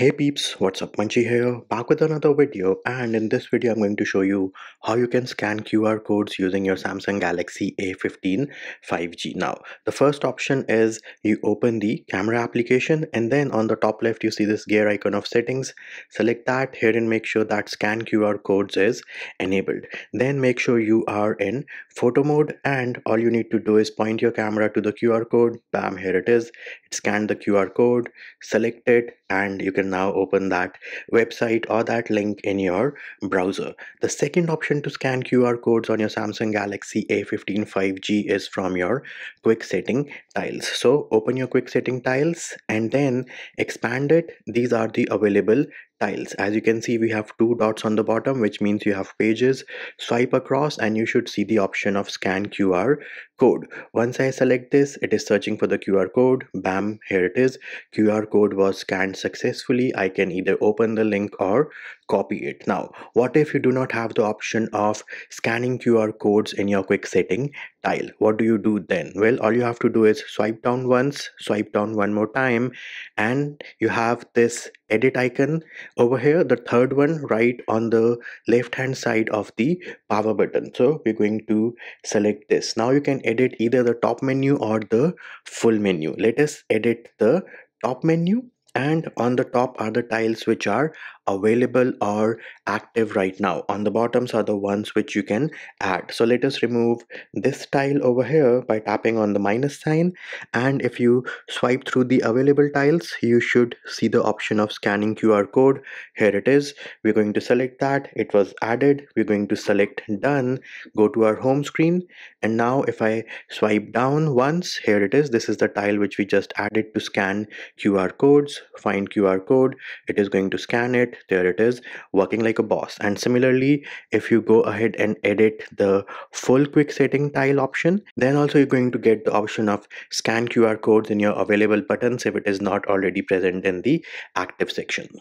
Hey peeps, what's up? Manchi here, back with another video, and in this video I'm going to show you how you can scan QR codes using your Samsung Galaxy A15 5G. Now, the first option is you open the camera application, and then on the top left you see this gear icon of settings. Select that here and make sure that scan QR codes is enabled. Then make sure you are in photo mode, and all you need to do is point your camera to the QR code. Bam, here it is. It scanned the QR code, select it, and you can now open that website or that link in your browser. The second option to scan QR codes on your Samsung Galaxy A15 5G is from your quick setting tiles. So open your quick setting tiles and then expand it. These are the available tiles. As you can see, we have two dots on the bottom, which means you have pages. Swipe across and you should see the option of scan QR code. Once I select this, it is searching for the QR code. Bam, here it is. QR code was scanned successfully. I can either open the link or copy it. Now, what if you do not have the option of scanning QR codes in your quick setting tile? What do you do then? Well, all you have to do is swipe down once, swipe down one more time, and you have this edit icon over here, the third one right on the left hand side of the power button. So we're going to select this. Now you can edit either the top menu or the full menu. Let us edit the top menu, and on the top are the tiles which are available or active right now. On the bottoms are the ones which you can add. So let us remove this tile over here by tapping on the minus sign, and if you swipe through the available tiles, you should see the option of scanning QR code. Here it is. We're going to select that. It was added. We're going to select done. Go to our home screen, and now if I swipe down once, here it is. This is the tile which we just added to scan QR codes. Find QR code. It is going to scan it. There it is, working like a boss. And similarly, if you go ahead and edit the full quick setting tile option, then also you're going to get the option of scan QR codes in your available buttons if it is not already present in the active section.